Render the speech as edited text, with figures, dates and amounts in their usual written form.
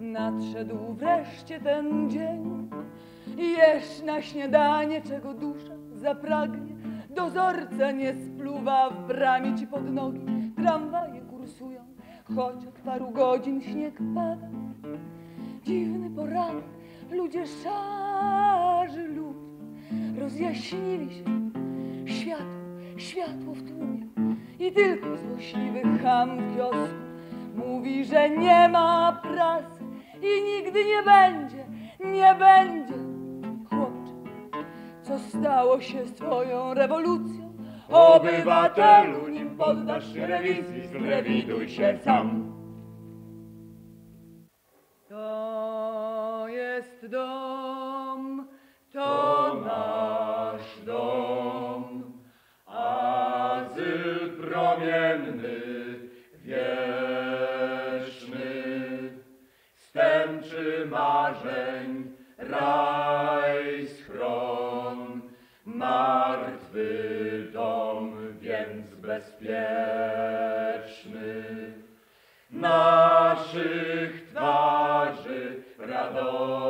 Nadszedł wreszcie ten dzień, jeść na śniadanie, czego dusza zapragnie. Dozorca nie spluwa, w bramie ci pod nogi tramwaje kursują, choć od paru godzin śnieg pada. Dziwny poranek, ludzie szarzy lód, rozjaśnili się światło w tłumie i tylko złośliwy cham w kiosku mówi, że nie ma pracy i nigdy nie będzie, nie będzie. Chłopcze, co stało się z twoją rewolucją? Obywatelu, nim poddasz się rewizji, zrewiduj się sam. To jest dom, to nasz dom, azyl promienny, wieczny, stęczy marzeń, raj schron, martwy dom, więc bezpieczny. Naszych twarzy radość